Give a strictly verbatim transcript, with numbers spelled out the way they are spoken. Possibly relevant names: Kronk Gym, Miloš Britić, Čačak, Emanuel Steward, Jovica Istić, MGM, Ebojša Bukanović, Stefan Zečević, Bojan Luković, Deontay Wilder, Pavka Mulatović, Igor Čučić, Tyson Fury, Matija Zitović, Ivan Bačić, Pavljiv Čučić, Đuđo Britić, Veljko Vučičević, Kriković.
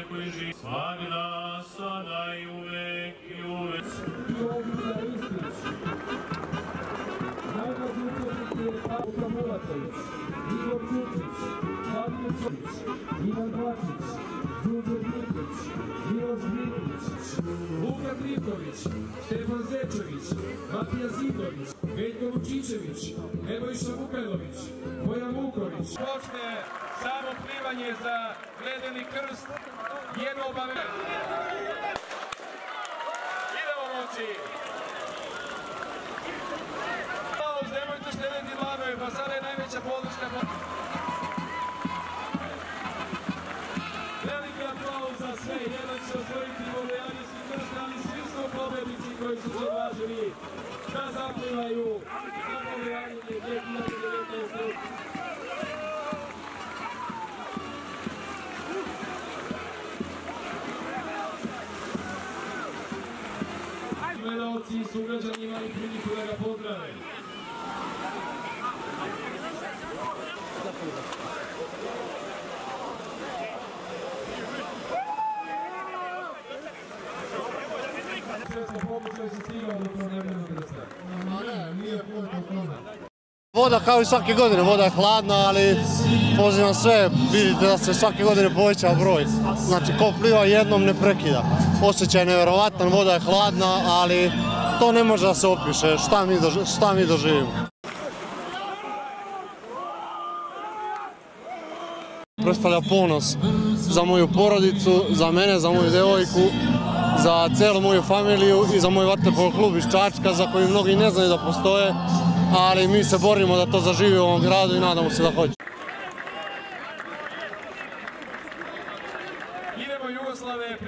one koji živi. Slavi nas, sada i uvek i uvek. Jovica Istić. Najbolji učesnik je Pavka Mulatović, Igor Čučić, Pavljiv Čučić, Ivan Bačić, Đuđo Britić, Miloš Britić, Luka Kriković, Stefan Zečević, Matija Zitović, Veljko Vučičević, Ebojša Bukanović, Bojan Luković. Počne samo plivanje za gledeni krst, jedno obavljanje. Idemo, momci! Nemojte slediti dlanove, pa sada je najveća podrška. Veliki aplauz za sve, jedan će osvojiti Bojanski krst, ali svi smo pobednici koji su se odvažili da zaplivaju na Bojanju dve hiljade devetnaeste. Gledalci i sugrađani imali priliku da ga pozdrave. Voda kao i svake godine, voda je hladna, ali pozivam sve, vidite da se svake godine povećava broj. Znači ko pliva jednom ne prekida. Osjećaj je nevjerovatan, voda je hladna, ali to ne može da se opiše, šta mi doživimo. Predstavlja ponos za moju porodicu, za mene, za moju devojku, za celu moju familiju i za moj vaterpolo klub iz Čačka, za koji mnogi ne znaju da postoje, ali mi se borimo da to zaživi u ovom gradu i nadamo se da hoće. Idemo Jugoslave!